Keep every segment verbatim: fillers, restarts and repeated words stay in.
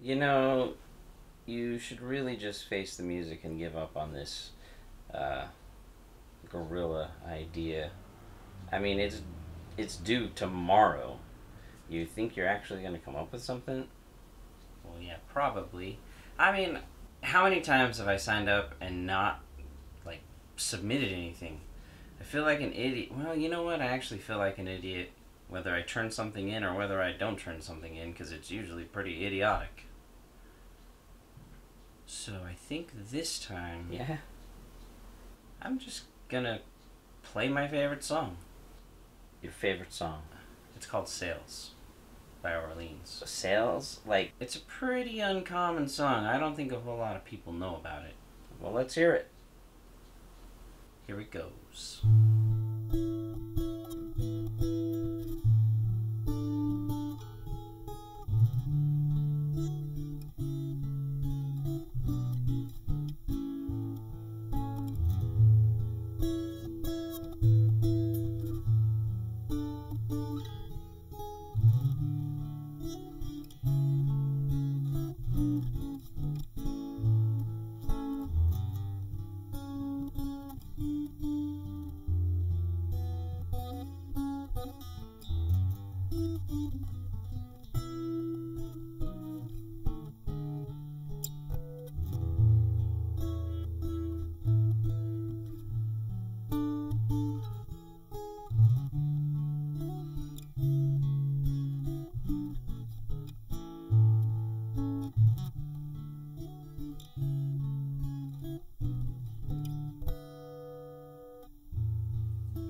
You know, you should really just face the music and give up on this uh, guerrilla idea. I mean, it's it's due tomorrow. You think you're actually going to come up with something? Well, yeah, probably. I mean, how many times have I signed up and not, like, submitted anything? I feel like an idiot. Well, you know what? I actually feel like an idiot whether I turn something in or whether I don't turn something in, because it's usually pretty idiotic. So I think this time, yeah, I'm just gonna play my favorite song. Your favorite song? It's called Sails by Orleans. Sails? Like, it's a pretty uncommon song. I don't think a whole lot of people know about it. Well, let's hear it. Here it goes.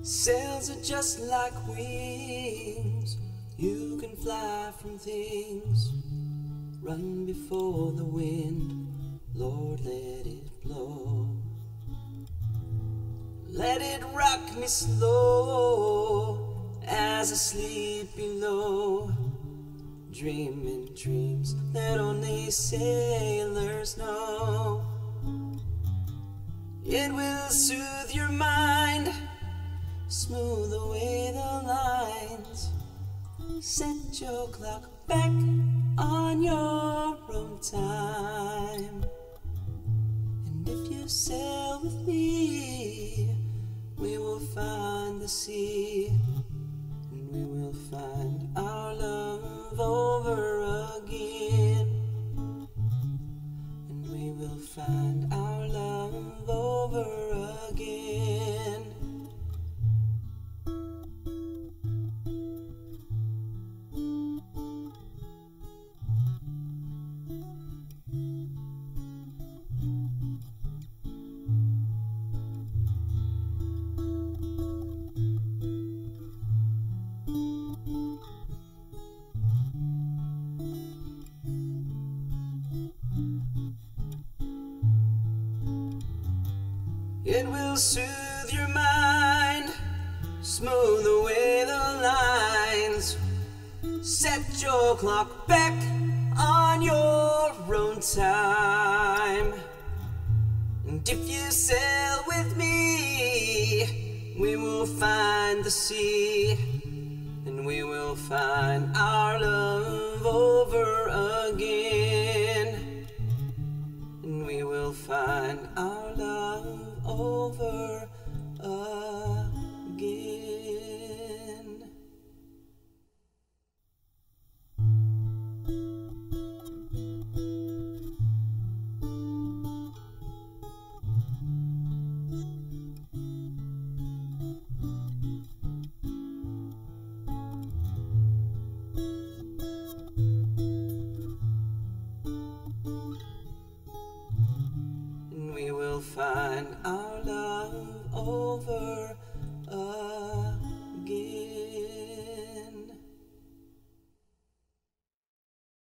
Sails are just like wings. You can fly from things. Run before the wind, Lord, let it blow. Let it rock me slow as I sleep below, dreaming dreams that only sailors know. It will soothe your mind, smooth away the lines. Set your clock back on your own time. And if you sail with me, we will find the sea, and we will find our love over again. And we will find our love over again. It will soothe your mind, smooth away the lines. Set your clock back on your own time. And if you sail with me, we will find the sea, and we will find our love over again. And we will find our